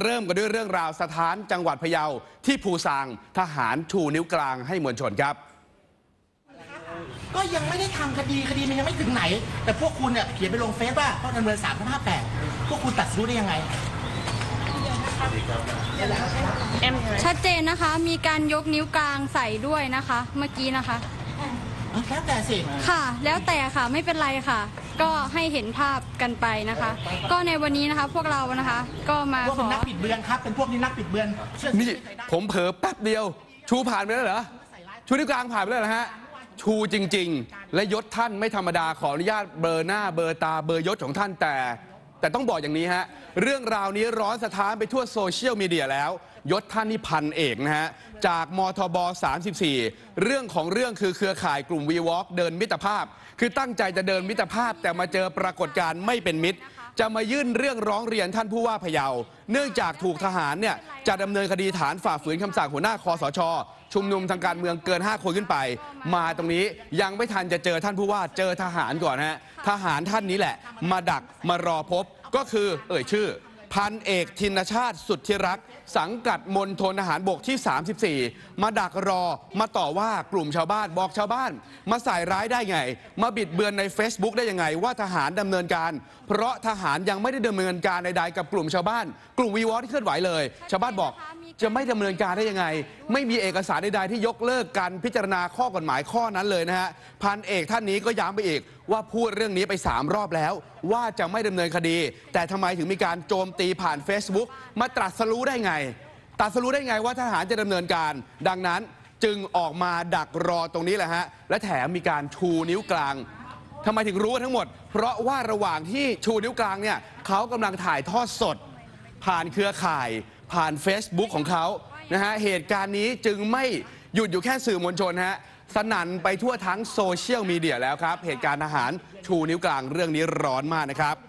เริ่มกันด้วยเรื่องราวสถานจังหวัดพะเยาที่ภูซางทหารชูนิ้วกลางให้มวลชนครับก็ยังไม่ได้ทำคดีมันยังไม่ถึงไหนแต่พวกคุณเนี่ยเขียนไปลงเฟซว่าเขาดำเนิน358พวกคุณตัดสินได้ยังไงชัดเจนนะคะมีการยกนิ้วกลางใส่ด้วยนะคะเมื่อกี้นะคะแล้วแต่สิค่ะแล้วแต่ค่ะไม่เป็นไรค่ะก็ให้เห็นภาพกันไปนะคะก็ในวันนี้นะคะพวกเรานะคะก็มาขอนักปิดเบือนครับเป็นพวกนี้นักปิดเบือนนี่ผมเผลอแป๊บเดียวชูผ่านไปแล้วเหรอชูนิ้วกลางผ่านไปแล้วนะฮะชูจริงๆและยศท่านไม่ธรรมดาขออนุญาตเบลอหน้าเบลอตาเบลอยศของท่านแต่ต้องบอกอย่างนี้ฮะเรื่องราวนี้ร้อนสะท้านไปทั่วโซเชียลมีเดียแล้วยศท่านนี่พันเอกนะฮะจากมทบ34เรื่องของเรื่องคือเครือข่ายกลุ่ม WeWalk เดินมิตรภาพคือตั้งใจจะเดินมิตรภาพแต่มาเจอปรากฏการณ์ไม่เป็นมิตรจะมายื่นเรื่องร้องเรียนท่านผู้ว่าพะเยาเนื่องจากถูกทหารเนี่ยจะดำเนินคดีฐานฝ่าฝืนคำสั่งหัวหน้าคสช.ชุมนุมทางการเมืองเกิน5คนขึ้นไปมาตรงนี้ยังไม่ทันจะเจอท่านผู้ว่าเจอทหารก่อนฮะทหารท่านนี้แหละมาดักมารอพบก็คือเอ่ยชื่อพันเอกธินชาติสุทธิรักษ์สังกัดมณฑลทหารบกที่34มาดักรอมาต่อว่ากลุ่มชาวบ้านบอกชาวบ้านมาใส่ร้ายได้ไงมาบิดเบือนใน Facebook ได้ยังไงว่าทหารดำเนินการเพราะทหารยังไม่ได้ดำเนินการใดๆกับกลุ่มชาวบ้านกลุ่มวีวอที่เคลื่อนไหวเลยชาวบ้านบอกจะไม่ดำเนินการได้ยังไงไม่มีเอกสารใดๆที่ยกเลิกการพิจารณาข้อกฎหมายข้อนั้นเลยนะฮะพันเอกท่านนี้ก็ย้ำไปอีกว่าพูดเรื่องนี้ไป3รอบแล้วว่าจะไม่ดำเนินคดีแต่ทำไมถึงมีการโจมตีผ่าน Facebook มาตรัสรู้ได้ไงว่าทหารจะดำเนินการดังนั้นจึงออกมาดักรอตรงนี้แหละฮะและแถมมีการชูนิ้วกลางทำไมถึงรู้ทั้งหมดเพราะว่าระหว่างที่ชูนิ้วกลางเนี่ยเขากำลังถ่ายทอดสดผ่านเครือข่ายผ่าน Facebook ของเขานะฮะเหตุการณ์นี้จึงไม่หยุดอยู่แค่สื่อมวลชนฮะสนั่นไปทั่วทั้งโซเชียลมีเดียแล้วครับเหตุการณ์ทหารชูนิ้วกลางเรื่องนี้ร้อนมากนะครับ